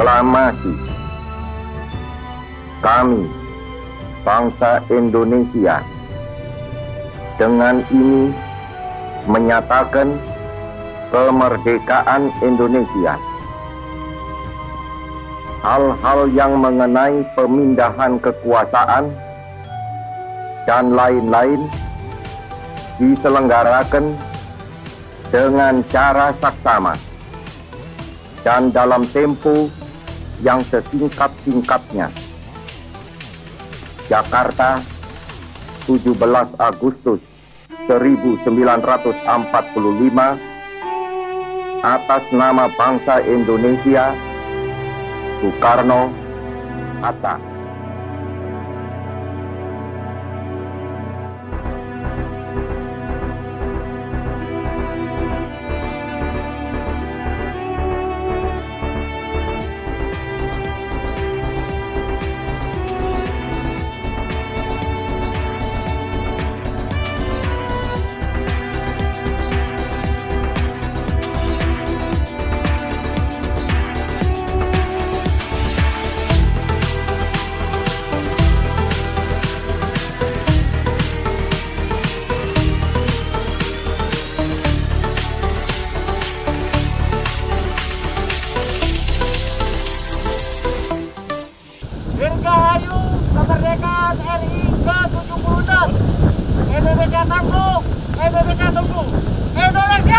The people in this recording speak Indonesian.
proklamasi. Kami, bangsa Indonesia, dengan ini menyatakan kemerdekaan Indonesia. Hal-hal yang mengenai pemindahan kekuasaan dan lain-lain diselenggarakan dengan cara saksama dan dalam tempo yang sesingkat-singkatnya. Jakarta, 17 Agustus 1945, atas nama bangsa Indonesia, Soekarno, Hatta. Dirgahayu kemerdekaan RI ke-76. Merdeka tangguh, Merdeka tunggu, Indonesia.